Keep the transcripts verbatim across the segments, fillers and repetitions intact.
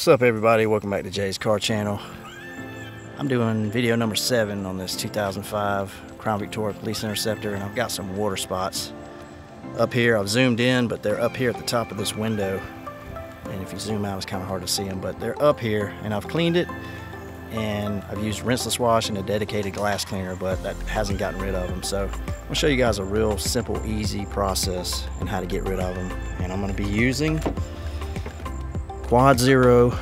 What's up, everybody? Welcome back to Jay's Car Channel. I'm doing video number seven on this two thousand five Crown Victoria Police Interceptor, and I've got some water spots up here. I've zoomed in, but they're up here at the top of this window, and if you zoom out, it's kind of hard to see them, but they're up here, and I've cleaned it, and I've used rinseless wash and a dedicated glass cleaner, but that hasn't gotten rid of them. So I'm gonna show you guys a real simple, easy process and how to get rid of them. And I'm gonna be using Quad Zero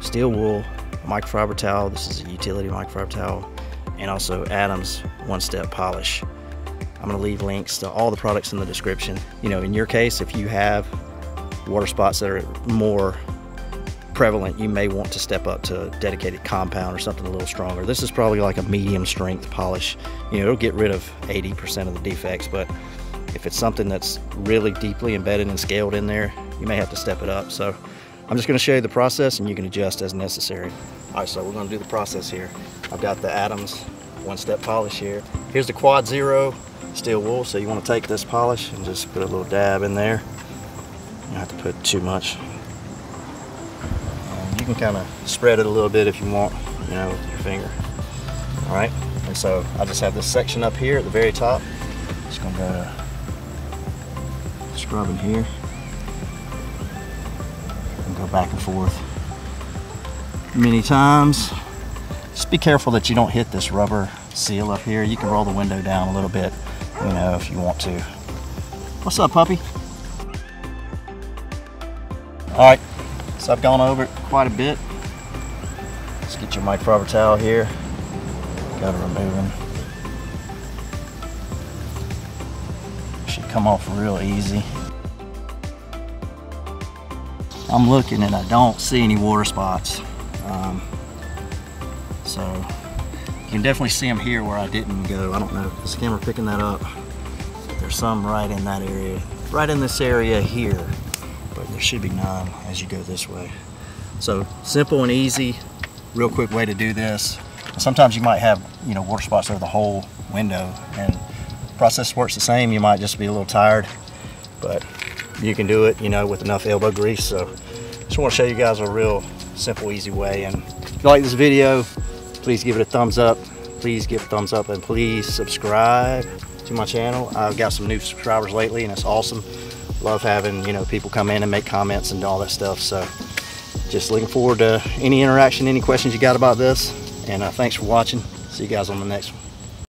steel wool microfiber towel. This is a utility microfiber towel, and also Adams One Step Polish. I'm gonna leave links to all the products in the description. You know, in your case, if you have water spots that are more prevalent, you may want to step up to a dedicated compound or something a little stronger. This is probably like a medium strength polish. You know, it'll get rid of eighty percent of the defects, but if it's something that's really deeply embedded and scaled in there, you may have to step it up. So I'm just going to show you the process, and you can adjust as necessary. All right, so we're going to do the process here. I've got the Adams One Step Polish here. Here's the Quad Zero steel wool, so you want to take this polish and just put a little dab in there. You don't have to put too much. You can kind of spread it a little bit if you want, you know, with your finger. All right, and so I just have this section up here at the very top. Just gonna go scrubbing here and go back and forth many times. Just be careful that you don't hit this rubber seal up here. You can roll the window down a little bit, you know, if you want to. What's up, puppy? All right. So I've gone over it quite a bit. Let's get your microfiber towel here. Got it removing. Should come off real easy. I'm looking and I don't see any water spots. Um, so you can definitely see them here where I didn't go. I don't know if this camera picking that up. There's some right in that area, right in this area here. But there should be none as you go this way. So simple and easy, real quick way to do this. Sometimes you might have, you know, water spots over the whole window, and the process works the same. You might just be a little tired, but you can do it, you know, with enough elbow grease. So just want to show you guys a real simple, easy way. And if you like this video, please give it a thumbs up. Please give it a thumbs up, and please subscribe to my channel. I've got some new subscribers lately, and it's awesome. Love having, you know, people come in and make comments and all that stuff. So just looking forward to any interaction, any questions you got about this. And uh, thanks for watching. See you guys on the next one.